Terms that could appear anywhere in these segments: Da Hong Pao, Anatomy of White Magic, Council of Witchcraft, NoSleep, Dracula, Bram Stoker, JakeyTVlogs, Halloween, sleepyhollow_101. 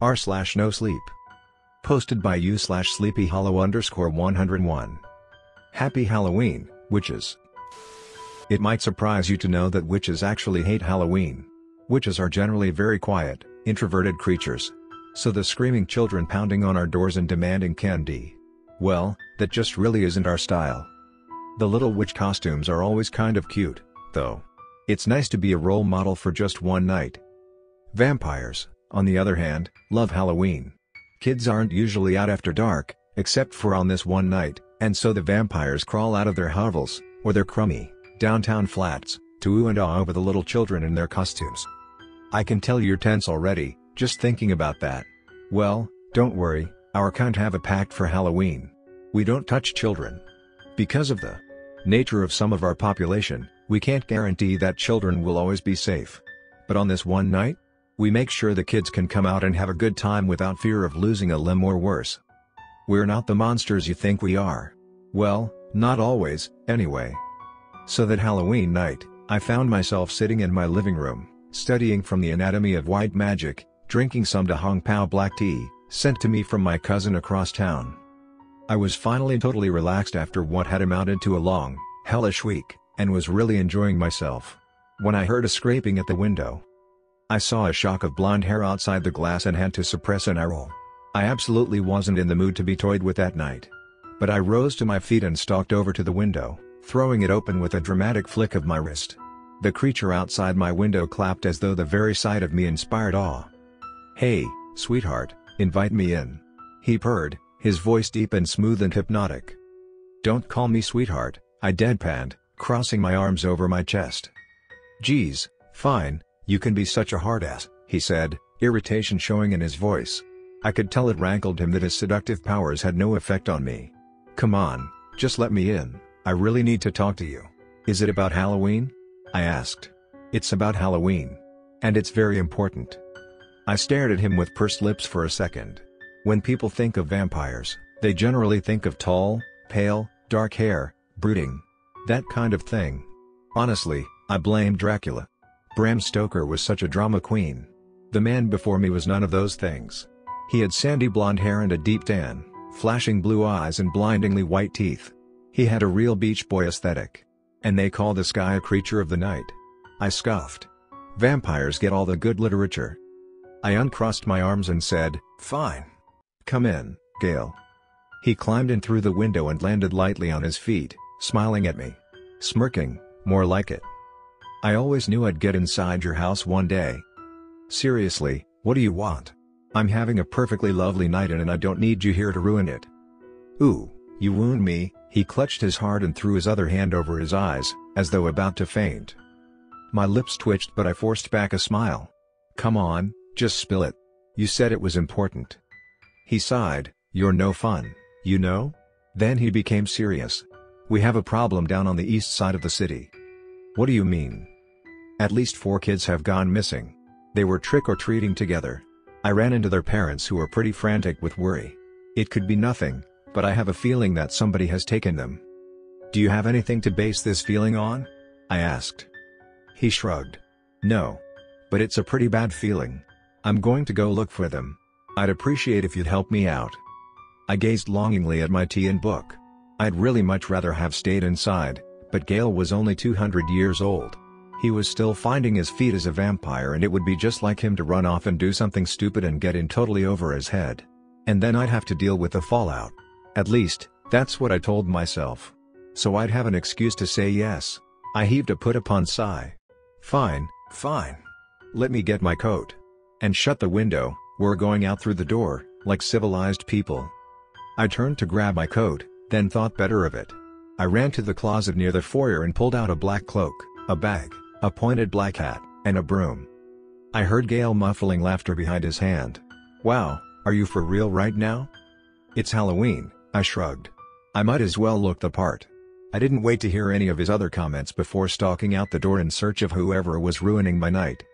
r/no sleep. Posted by you /sleepyhollow_101. Happy Halloween, witches. It might surprise you to know that witches actually hate Halloween. Witches are generally very quiet, introverted creatures. So the screaming children pounding on our doors and demanding candy, well, that just really isn't our style. The little witch costumes are always kind of cute, though. It's nice to be a role model for just one night. Vampires, on the other hand, love Halloween. Kids aren't usually out after dark, except for on this one night, and so the vampires crawl out of their hovels, or their crummy, downtown flats, to ooh and ah over the little children in their costumes. I can tell you're tense already, just thinking about that. Well, don't worry, our kind have a pact for Halloween. We don't touch children. Because of the nature of some of our population, we can't guarantee that children will always be safe. But on this one night, we make sure the kids can come out and have a good time without fear of losing a limb or worse. We're not the monsters you think we are. Well, not always, anyway. So that Halloween night, I found myself sitting in my living room, studying from the Anatomy of White Magic, drinking some Da Hong Pao black tea, sent to me from my cousin across town. I was finally totally relaxed after what had amounted to a long, hellish week, and was really enjoying myself. When I heard a scraping at the window, I saw a shock of blonde hair outside the glass and had to suppress an eye roll. I absolutely wasn't in the mood to be toyed with that night. But I rose to my feet and stalked over to the window, throwing it open with a dramatic flick of my wrist. The creature outside my window clapped as though the very sight of me inspired awe. "Hey, sweetheart, invite me in," he purred, his voice deep and smooth and hypnotic. "Don't call me sweetheart," I deadpanned, crossing my arms over my chest. "Geez, fine, you can be such a hard ass," he said, irritation showing in his voice. I could tell it rankled him that his seductive powers had no effect on me. "Come on, just let me in, I really need to talk to you." "Is it about Halloween?" I asked. "It's about Halloween. And it's very important." I stared at him with pursed lips for a second. When people think of vampires, they generally think of tall, pale, dark hair, brooding. That kind of thing. Honestly, I blamed Dracula. Bram Stoker was such a drama queen. The man before me was none of those things. He had sandy blonde hair and a deep tan, flashing blue eyes and blindingly white teeth. He had a real Beach Boy aesthetic. And they call this guy a creature of the night. I scoffed. Vampires get all the good literature. I uncrossed my arms and said, "Fine. Come in, Gale." He climbed in through the window and landed lightly on his feet, smiling at me. Smirking, more like it. "I always knew I'd get inside your house one day. Seriously, what do you want? I'm having a perfectly lovely night and I don't need you here to ruin it." "Ooh, you wound me," he clutched his heart and threw his other hand over his eyes, as though about to faint. My lips twitched but I forced back a smile. "Come on. Just spill it. You said it was important." He sighed, "You're no fun, you know?" Then he became serious. "We have a problem down on the east side of the city." "What do you mean?" "At least 4 kids have gone missing. They were trick-or-treating together. I ran into their parents who were pretty frantic with worry. It could be nothing, but I have a feeling that somebody has taken them." "Do you have anything to base this feeling on?" I asked. He shrugged. "No. But it's a pretty bad feeling. I'm going to go look for them. I'd appreciate if you'd help me out." I gazed longingly at my tea and book. I'd really much rather have stayed inside, but Gale was only 200 years old. He was still finding his feet as a vampire and it would be just like him to run off and do something stupid and get in totally over his head. And then I'd have to deal with the fallout. At least, that's what I told myself. So I'd have an excuse to say yes. I heaved a put-upon sigh. Fine. Let me get my coat. And shut the window, we're going out through the door, like civilized people. I turned to grab my coat, then thought better of it. I ran to the closet near the foyer and pulled out a black cloak, a bag, a pointed black hat, and a broom. I heard Gale muffling laughter behind his hand. "Wow, are you for real right now?" "It's Halloween," I shrugged. I might as well look the part. I didn't wait to hear any of his other comments before stalking out the door in search of whoever was ruining my night.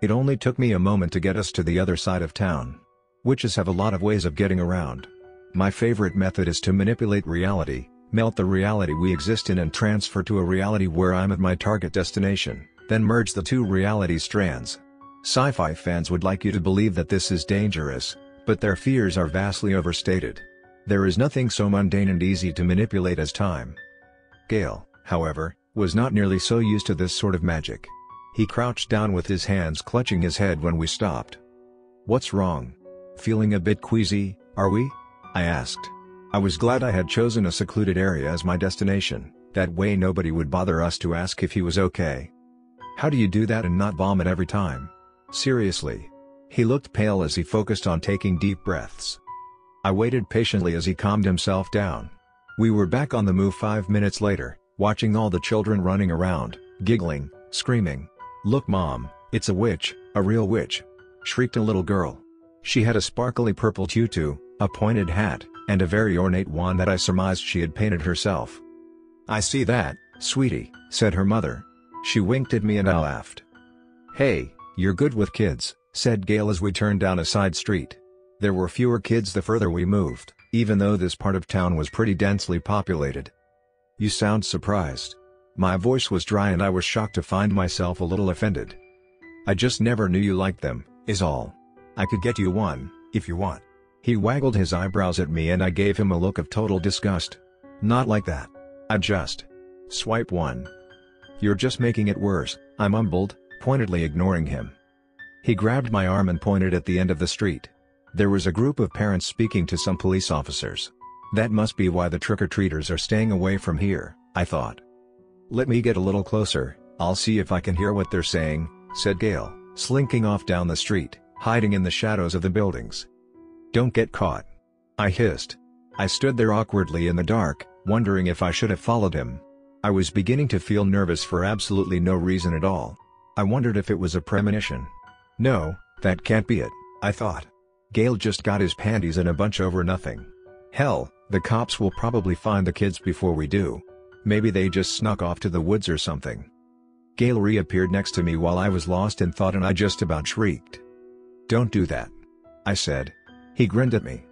It only took me a moment to get us to the other side of town. Witches have a lot of ways of getting around. My favorite method is to manipulate reality, melt the reality we exist in and transfer to a reality where I'm at my target destination, then merge the two reality strands. Sci-fi fans would like you to believe that this is dangerous, but their fears are vastly overstated. There is nothing so mundane and easy to manipulate as time. Gale, however, was not nearly so used to this sort of magic. He crouched down with his hands clutching his head when we stopped. "What's wrong? Feeling a bit queasy, are we?" I asked. I was glad I had chosen a secluded area as my destination, that way nobody would bother us to ask if he was okay. "How do you do that and not vomit every time? Seriously." He looked pale as he focused on taking deep breaths. I waited patiently as he calmed himself down. We were back on the move 5 minutes later, watching all the children running around, giggling, screaming. "Look Mom, it's a witch, a real witch," shrieked a little girl. She had a sparkly purple tutu, a pointed hat, and a very ornate wand that I surmised she had painted herself. "I see that, sweetie," said her mother. She winked at me and I laughed. "Hey, you're good with kids," said Gale as we turned down a side street. There were fewer kids the further we moved, even though this part of town was pretty densely populated. "You sound surprised." My voice was dry and I was shocked to find myself a little offended. "I just never knew you liked them, is all. I could get you one, if you want." He waggled his eyebrows at me and I gave him a look of total disgust. "Not like that. I just... swipe one." "You're just making it worse," I mumbled, pointedly ignoring him. He grabbed my arm and pointed at the end of the street. There was a group of parents speaking to some police officers. "That must be why the trick-or-treaters are staying away from here," I thought. "Let me get a little closer, I'll see if I can hear what they're saying," said Gale, slinking off down the street, hiding in the shadows of the buildings. "Don't get caught," I hissed. I stood there awkwardly in the dark, wondering if I should have followed him. I was beginning to feel nervous for absolutely no reason at all. I wondered if it was a premonition. No, that can't be it, I thought. Gale just got his panties in a bunch over nothing. Hell, the cops will probably find the kids before we do. Maybe they just snuck off to the woods or something. Gale reappeared next to me while I was lost in thought and I just about shrieked. "Don't do that," I said. He grinned at me.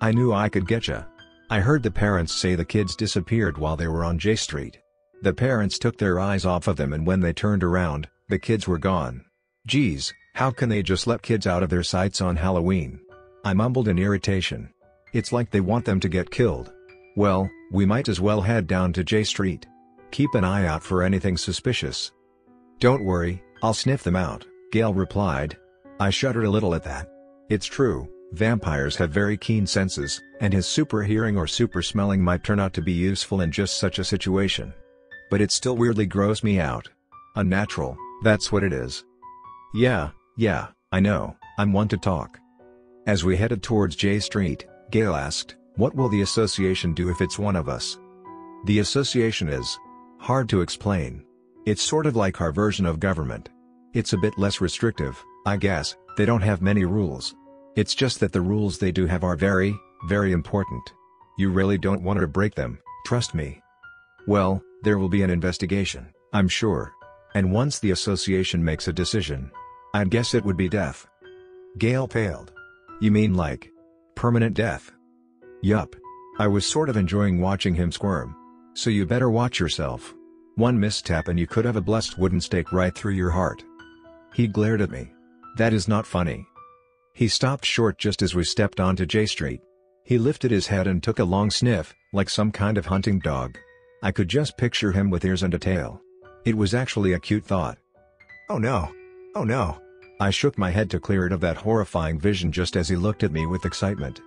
"I knew I could getcha." I heard the parents say the kids disappeared while they were on J Street. The parents took their eyes off of them and when they turned around, the kids were gone. "Geez, how can they just let kids out of their sights on Halloween?" I mumbled in irritation. "It's like they want them to get killed." "Well, we might as well head down to J Street. Keep an eye out for anything suspicious." "Don't worry, I'll sniff them out," Gale replied. I shuddered a little at that. It's true, vampires have very keen senses, and his super hearing or super smelling might turn out to be useful in just such a situation. But it still weirdly grossed me out. Unnatural, that's what it is. Yeah, I know, I'm one to talk." As we headed towards J Street, Gale asked, "What will the association do if it's one of us?" "The association is hard to explain. It's sort of like our version of government. It's a bit less restrictive, I guess. They don't have many rules. It's just that the rules they do have are very, very important. You really don't want to break them, trust me." "Well, there will be an investigation, I'm sure. And once the association makes a decision, I'd guess it would be death." Gale paled. "You mean like permanent death?" "Yup." I was sort of enjoying watching him squirm. "So you better watch yourself. One misstep and you could have a blessed wooden stake right through your heart." He glared at me. "That is not funny." He stopped short just as we stepped onto J Street. He lifted his head and took a long sniff, like some kind of hunting dog. I could just picture him with ears and a tail. It was actually a cute thought. Oh no. I shook my head to clear it of that horrifying vision just as he looked at me with excitement.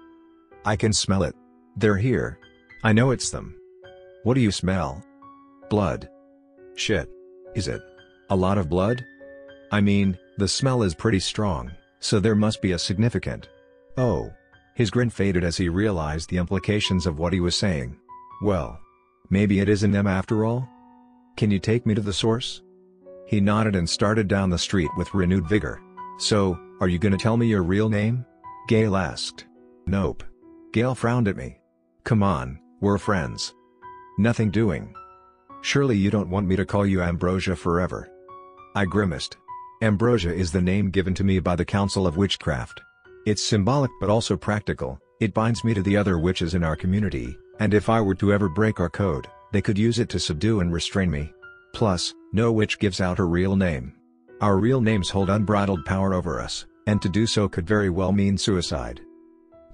"I can smell it. They're here. I know it's them." "What do you smell?" "Blood." "Shit. Is it a lot of blood?" "I mean, the smell is pretty strong, so there must be a significant..." "Oh." His grin faded as he realized the implications of what he was saying. "Well, maybe it isn't them after all? Can you take me to the source?" He nodded and started down the street with renewed vigor. "So, are you gonna tell me your real name?" Gale asked. "Nope." Gale frowned at me. "Come on, we're friends." "Nothing doing. Surely you don't want me to call you Ambrosia forever?" I grimaced. Ambrosia is the name given to me by the Council of Witchcraft. It's symbolic but also practical. It binds me to the other witches in our community, and if I were to ever break our code, they could use it to subdue and restrain me. Plus, no witch gives out her real name. Our real names hold unbridled power over us, and to do so could very well mean suicide.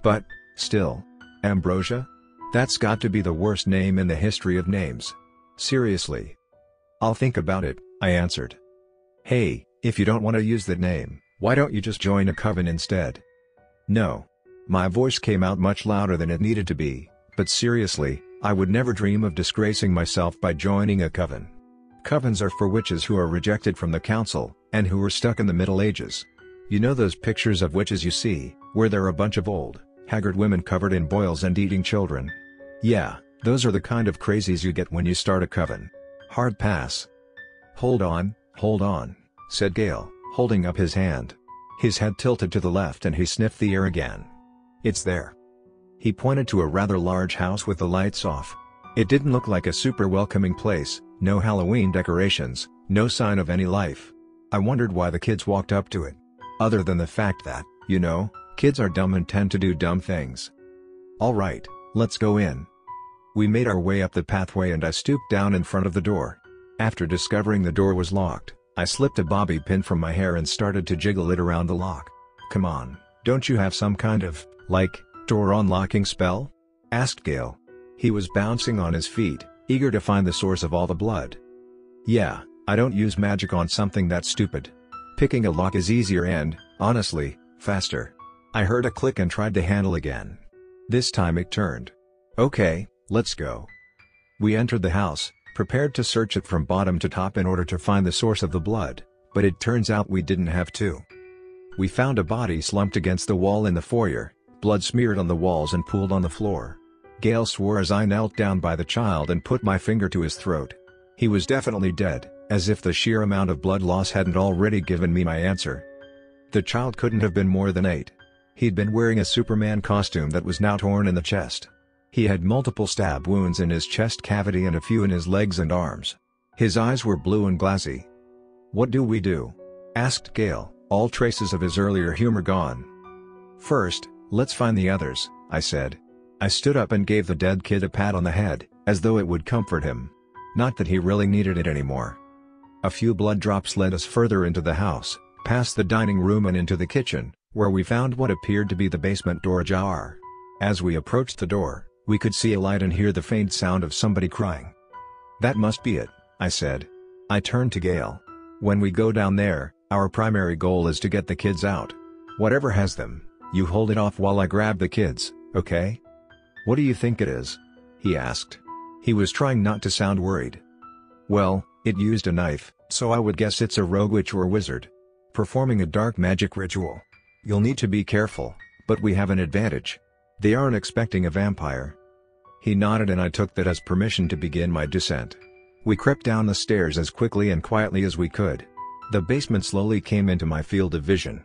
But, still. Ambrosia? That's got to be the worst name in the history of names. Seriously. I'll think about it, I answered. Hey, if you don't want to use that name, why don't you just join a coven instead? No. My voice came out much louder than it needed to be, but seriously, I would never dream of disgracing myself by joining a coven. Covens are for witches who are rejected from the council, and who were stuck in the Middle Ages. You know those pictures of witches you see, where they're a bunch of old, haggard women covered in boils and eating children? Yeah, those are the kind of crazies you get when you start a coven. Hard pass. Hold on, said Gale, holding up his hand. His head tilted to the left and he sniffed the air again. It's there. He pointed to a rather large house with the lights off. It didn't look like a super welcoming place, no Halloween decorations, no sign of any life. I wondered why the kids walked up to it. Other than the fact that, you know, kids are dumb and tend to do dumb things. All right, let's go in. We made our way up the pathway and I stooped down in front of the door. After discovering the door was locked, I slipped a bobby pin from my hair and started to jiggle it around the lock. Come on, don't you have some kind of, like, door unlocking spell? Asked Gale. He was bouncing on his feet, eager to find the source of all the blood. Yeah, I don't use magic on something that's stupid. Picking a lock is easier and, honestly, faster. I heard a click and tried the handle again. This time it turned. Okay, let's go. We entered the house, prepared to search it from bottom to top in order to find the source of the blood, but it turns out we didn't have to. We found a body slumped against the wall in the foyer, blood smeared on the walls and pooled on the floor. Gale swore as I knelt down by the child and put my finger to his throat. He was definitely dead, as if the sheer amount of blood loss hadn't already given me my answer. The child couldn't have been more than 8. He'd been wearing a Superman costume that was now torn in the chest. He had multiple stab wounds in his chest cavity and a few in his legs and arms. His eyes were blue and glassy. What do we do? Asked Gale, all traces of his earlier humor gone. First, let's find the others, I said. I stood up and gave the dead kid a pat on the head, as though it would comfort him. Not that he really needed it anymore. A few blood drops led us further into the house, past the dining room and into the kitchen, where we found what appeared to be the basement door ajar. As we approached the door, we could see a light and hear the faint sound of somebody crying. That must be it, I said. I turned to Gale. When we go down there, our primary goal is to get the kids out. Whatever has them, you hold it off while I grab the kids, okay? What do you think it is? He asked. He was trying not to sound worried. Well, it used a knife, so I would guess it's a rogue witch or wizard. Performing a dark magic ritual. You'll need to be careful, but we have an advantage. They aren't expecting a vampire. He nodded and I took that as permission to begin my descent. We crept down the stairs as quickly and quietly as we could. The basement slowly came into my field of vision.